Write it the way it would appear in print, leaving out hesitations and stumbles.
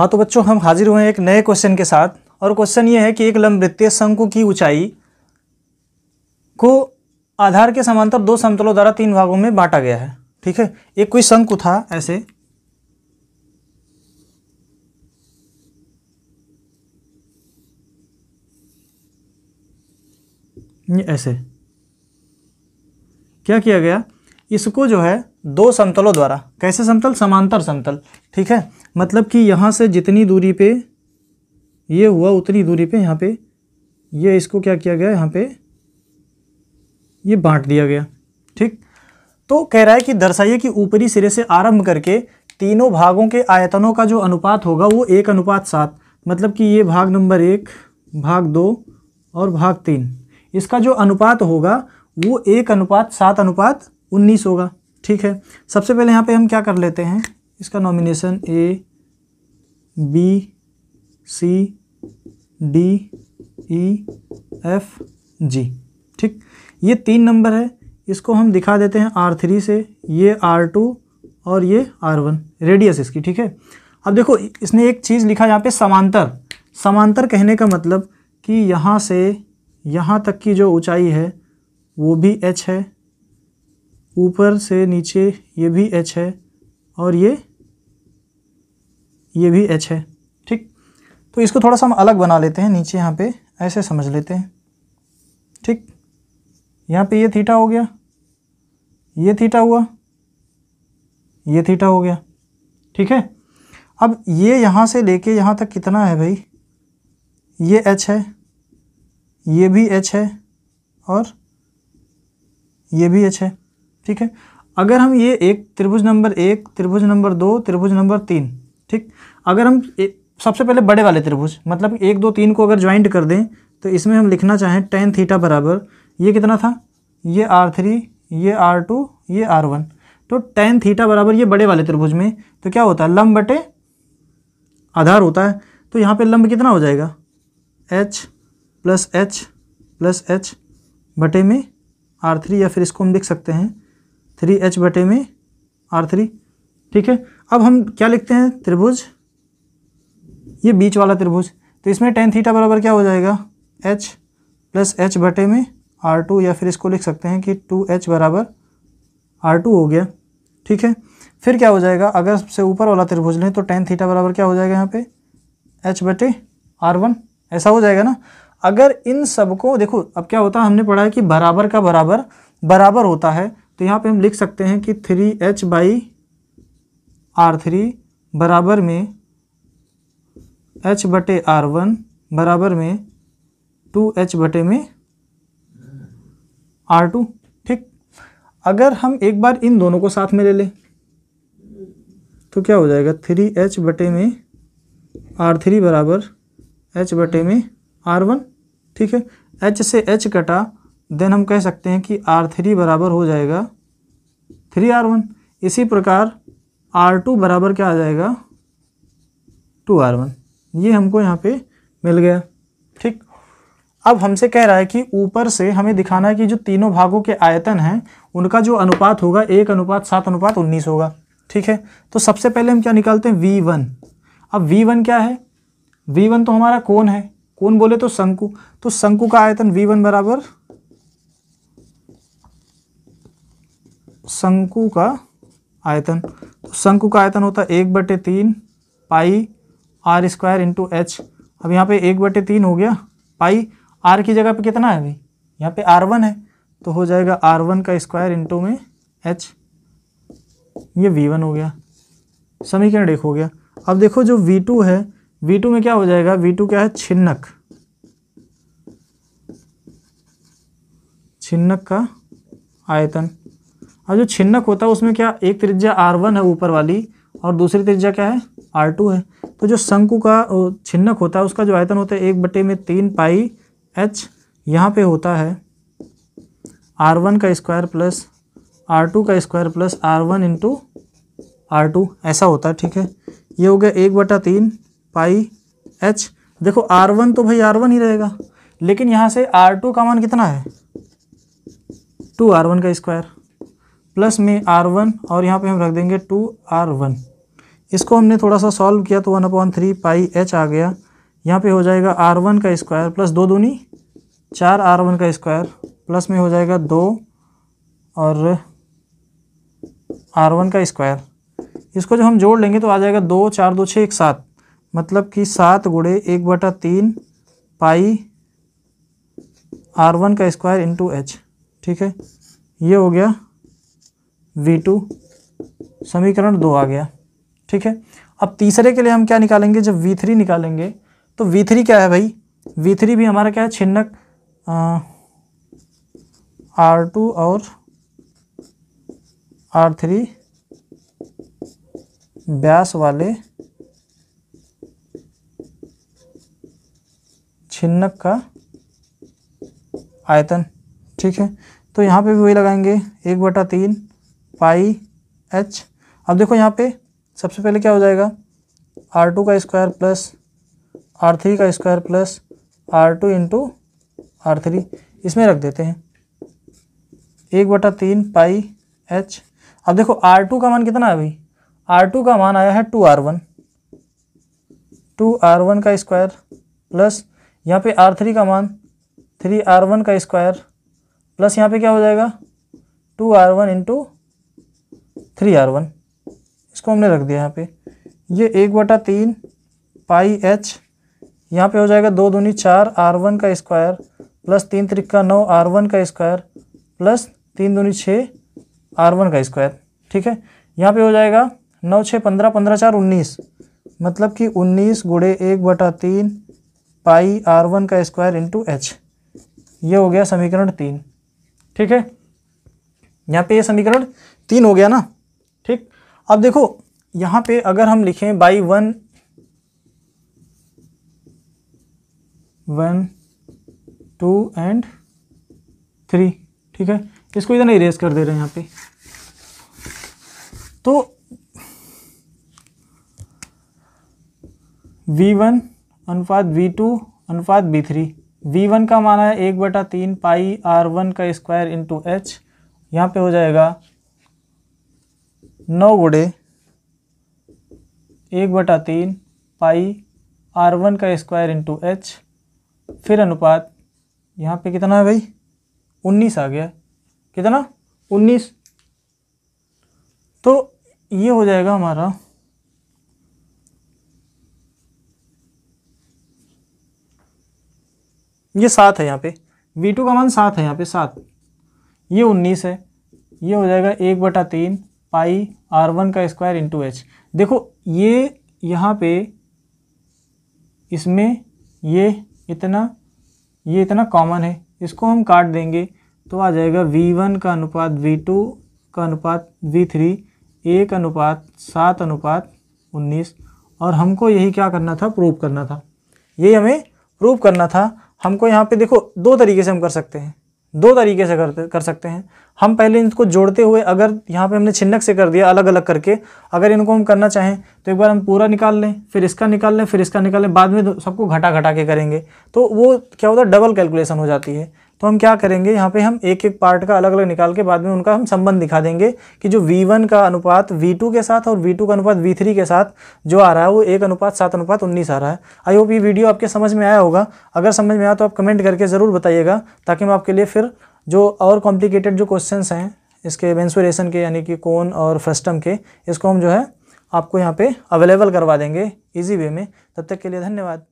हाँ तो बच्चों, हम हाजिर हुए हैं एक नए क्वेश्चन के साथ। और क्वेश्चन ये है कि एक लंबवृत्तीय शंकु की ऊंचाई को आधार के समांतर दो समतलों द्वारा तीन भागों में बांटा गया है। ठीक है, एक कोई शंकु था ऐसे, ये ऐसे क्या किया गया, इसको जो है दो समतलों द्वारा, कैसे समतल, समांतर समतल। ठीक है, मतलब कि यहाँ से जितनी दूरी पे ये हुआ उतनी दूरी पे यहाँ पे ये इसको क्या किया गया, यहाँ पे ये बांट दिया गया। ठीक, तो कह रहा है कि दर्शाइए कि ऊपरी सिरे से आरंभ करके तीनों भागों के आयतनों का जो अनुपात होगा वो 1:7, मतलब कि ये भाग नंबर 1, भाग 2 और भाग 3, इसका जो अनुपात होगा वो 1:7:19 होगा। ठीक है, सबसे पहले यहाँ पे हम क्या कर लेते हैं, इसका nomination A B C D E F G. ठीक, ये 3 नंबर है, इसको हम दिखा देते हैं R3 से, ये R2 और ये R1 रेडियस इसकी। ठीक है, अब देखो इसने एक चीज़ लिखा यहाँ पे समांतर। समांतर कहने का मतलब कि यहाँ से यहाँ तक की जो ऊंचाई है वो भी h है, ऊपर से नीचे ये भी h है और ये भी h है। ठीक, तो इसको थोड़ा सा हम अलग बना लेते हैं, नीचे यहाँ पे ऐसे समझ लेते हैं। ठीक, यहाँ पे ये थीटा हो गया, ये थीटा हुआ, ये थीटा हो गया। ठीक है, अब ये यहाँ से लेके यहाँ तक कितना है भाई, ये h है, ये भी h है और ये भी h है। ठीक है, अगर हम ये एक त्रिभुज नंबर 1, त्रिभुज नंबर 2, त्रिभुज नंबर 3, ठीक, अगर हम सबसे पहले बड़े वाले त्रिभुज मतलब 1, 2, 3 को अगर ज्वाइंट कर दें तो इसमें हम लिखना चाहें tan थीटा बराबर, ये कितना था, ये R3, ये R2, ये R1, तो tan थीटा बराबर ये बड़े वाले त्रिभुज में तो क्या होता है, लंब बटे आधार होता है। तो यहाँ पे लंब कितना हो जाएगा, h plus h plus h बटे में R3, या फिर इसको हम लिख सकते हैं 3h बटे में R3। ठीक है, अब हम क्या लिखते हैं, त्रिभुज, ये बीच वाला त्रिभुज, तो इसमें tan थीटा बराबर क्या हो जाएगा, h प्लस h बटे में R2, या फिर इसको लिख सकते हैं कि 2h बराबर R2 हो गया। ठीक है, फिर क्या हो जाएगा, अगर सबसे ऊपर वाला त्रिभुज लें तो tan थीटा बराबर क्या हो जाएगा, यहाँ पे h बटे R1, ऐसा हो जाएगा ना। अगर इन सबको देखो, अब क्या होता है, हमने पढ़ा है कि बराबर का बराबर बराबर होता है, तो यहाँ पे हम लिख सकते हैं कि 3h बाई R3 बराबर में h बटे R1 बराबर में 2h बटे में R2। ठीक, अगर हम एक बार इन दोनों को साथ में ले लें तो क्या हो जाएगा, 3h बटे में R3 बराबर h बटे में R1। ठीक है, h से h कटा, देन हम कह सकते हैं कि R3 बराबर हो जाएगा 3R1। इसी प्रकार R2 बराबर क्या आ जाएगा, 2R1, ये हमको यहाँ पे मिल गया। ठीक, अब हमसे कह रहा है कि ऊपर से हमें दिखाना है कि जो तीनों भागों के आयतन हैं उनका जो अनुपात होगा 1:7:19 होगा। ठीक है, तो सबसे पहले हम क्या निकालते हैं, V1। अब V1 क्या है, V1 तो हमारा कोण है, कोण बोले तो शंकु, तो शंकु का आयतन V1 बराबर शंकु का आयतन, तो शंकु का आयतन होता है 1/3 π r² × h। अब यहाँ पे 1/3 हो गया, पाई r की जगह पे कितना है भाई, यहाँ पे R1 है, तो हो जाएगा R1² × h, ये V1 हो गया, समीकरण 1 हो गया। अब देखो जो V2 है, V2 में क्या हो जाएगा, V2 क्या है, छिन्नक, छिन्नक का आयतन। अब जो छिन्नक होता है उसमें क्या, एक त्रिज्या R1 है ऊपर वाली और दूसरी त्रिज्या क्या है, R2 है, तो जो शंकु का छिन्नक होता है उसका जो आयतन होता है 1/3 π h, यहाँ पे होता है R1² plus R2² plus R1 × R2, ऐसा होता है। ठीक है, ये हो गया 1/3 π h। देखो R1 तो भाई R1 ही रहेगा, लेकिन यहाँ से R2 का मान कितना है, 2R1² प्लस में R1 और यहाँ पे हम रख देंगे 2R1, इसको हमने थोड़ा सा सॉल्व किया तो 1/3 पाई h आ गया। यहाँ पे हो जाएगा r1 का स्क्वायर प्लस 2 दूनी 4 r1 का स्क्वायर प्लस में हो जाएगा 2 और r1 का स्क्वायर। इसको जब हम जोड़ लेंगे तो आ जाएगा 2 4 2 6 7, मतलब कि 7 × 1/3 पाई r1 का स्क्वायर इंटू h। ठीक है, ये हो गया v2, समीकरण 2 आ गया। ठीक है, अब तीसरे के लिए हम क्या निकालेंगे, जब v3 निकालेंगे तो v3 क्या है भाई, v3 भी हमारा क्या है, छिन्नक r2 और r3 व्यास वाले छिन्नक का आयतन। ठीक है, तो यहाँ पे भी वही लगाएंगे 1/3 पाई h। अब देखो यहाँ पे सबसे पहले क्या हो जाएगा, r2 का स्क्वायर प्लस r3 का square plus r2 into r3, इसमें रख देते हैं 1/3 पाई h। अब देखो r2 का मान कितना है भाई, r2 का मान आया है 2r1 का स्क्वायर प्लस यहाँ पे r3 का मान 3r1 का स्क्वायर प्लस यहाँ पे क्या हो जाएगा 2r1 इंटू 3r1, इसको हमने रख दिया यहाँ पे। ये 1/3 पाई h, यहाँ पे हो जाएगा 2 दूनी 4 r1 का स्क्वायर प्लस 3 त्रिक्का 9 r1 का स्क्वायर प्लस 3 दूनी 6 r1 का स्क्वायर। ठीक है, यहाँ पे हो जाएगा 9 6 15 15 4 19, मतलब कि 19 × 1/3 पाई r1 का स्क्वायर इंटू h। ये हो गया समीकरण 3। ठीक है, यहाँ पे ये समीकरण 3 हो गया ना। ठीक, अब देखो यहाँ पे अगर हम लिखें by 1, 1, 2 and 3। ठीक है, इसको इधर इरेज कर दे रहे हैं यहाँ पे, तो v1 अनुपात v2 अनुपात v3, v1 का मान है 1/3 पाई r1 का स्क्वायर इंटू h, यहाँ पे हो जाएगा 9 × 1/3 पाई r1 का स्क्वायर इंटू h, फिर अनुपात यहाँ पे कितना है भाई 19 आ गया, कितना 19। तो ये हो जाएगा हमारा 7 है यहाँ पे, v2 का मान 7 है यहाँ पे 7, ये 19 है। ये हो जाएगा 1/3 पाई r1 का स्क्वायर इंटू h। देखो ये यहाँ पे इसमें ये इतना कॉमन है, इसको हम काट देंगे तो आ जाएगा v1 का अनुपात v2 का अनुपात v3 1 अनुपात 7 अनुपात 19, और हमको यही क्या करना था, प्रूव करना था, यही हमें प्रूव करना था। हमको यहाँ पे देखो दो तरीके से हम कर सकते हैं, दो तरीके से कर सकते हैं हम। पहले इनको जोड़ते हुए, अगर यहाँ पे हमने छिन्नक से कर दिया अलग अलग करके, अगर इनको हम करना चाहें तो एक बार हम पूरा निकाल लें, फिर इसका निकाल लें, फिर इसका निकाल लें, बाद में सबको घटा घटा के करेंगे तो वो क्या होता है, डबल कैलकुलेशन हो जाती है। तो हम क्या करेंगे, यहाँ पे हम एक एक पार्ट का अलग अलग निकाल के बाद में उनका हम संबंध दिखा देंगे कि जो v1 का अनुपात v2 के साथ और v2 का अनुपात v3 के साथ जो आ रहा है वो 1 अनुपात 7 अनुपात 19 आ रहा है। आई होप ये वीडियो आपके समझ में आया होगा, अगर समझ में आया तो आप कमेंट करके ज़रूर बताइएगा, ताकि हम आपके लिए फिर जो और कॉम्प्लिकेटेड जो क्वेश्चंस हैं इसके मेंसुरेशन के, यानी कि कोण और फ्रस्टम के, इसको हम जो है आपको यहाँ पर अवेलेबल करवा देंगे ईजी वे में। तब तक के लिए धन्यवाद।